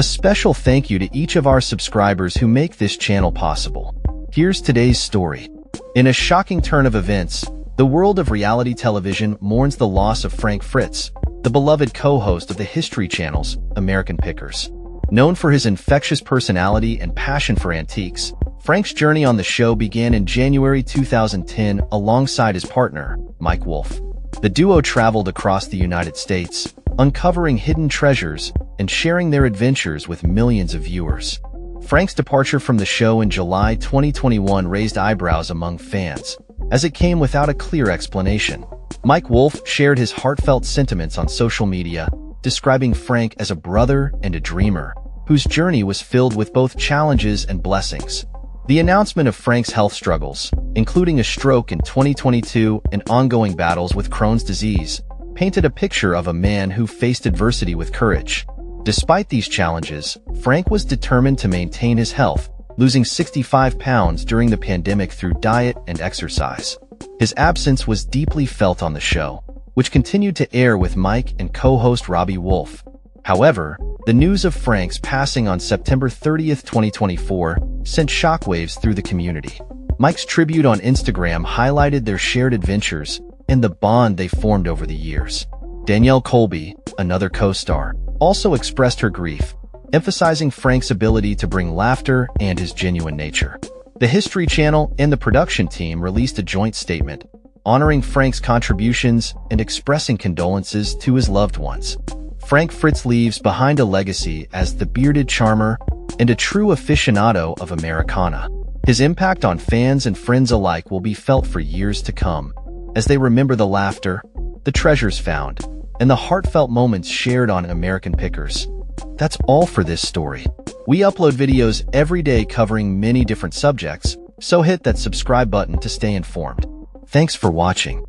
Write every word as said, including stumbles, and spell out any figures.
A special thank you to each of our subscribers who make this channel possible. Here's today's story. In a shocking turn of events, the world of reality television mourns the loss of Frank Fritz, the beloved co-host of the History Channel's American Pickers. Known for his infectious personality and passion for antiques, Frank's journey on the show began in January two thousand ten alongside his partner, Mike Wolfe. The duo traveled across the United States, uncovering hidden treasures and sharing their adventures with millions of viewers. Frank's departure from the show in July twenty twenty-one raised eyebrows among fans, as it came without a clear explanation. Mike Wolfe shared his heartfelt sentiments on social media, describing Frank as a brother and a dreamer, whose journey was filled with both challenges and blessings. The announcement of Frank's health struggles, including a stroke in twenty twenty-two and ongoing battles with Crohn's disease, painted a picture of a man who faced adversity with courage. Despite these challenges, Frank was determined to maintain his health, losing sixty-five pounds during the pandemic through diet and exercise. His absence was deeply felt on the show, which continued to air with Mike and co-host Robbie Wolf. However, the news of Frank's passing on September thirtieth, twenty twenty-four, sent shockwaves through the community. Mike's tribute on Instagram highlighted their shared adventures and the bond they formed over the years. Danielle Colby, another co-star, also expressed her grief, emphasizing Frank's ability to bring laughter and his genuine nature. The History Channel and the production team released a joint statement, honoring Frank's contributions and expressing condolences to his loved ones. Frank Fritz leaves behind a legacy as the bearded charmer and a true aficionado of Americana. His impact on fans and friends alike will be felt for years to come, as they remember the laughter, the treasures found, and the heartfelt moments shared on American Pickers. That's all for this story. We upload videos every day covering many different subjects, so hit that subscribe button to stay informed. Thanks for watching.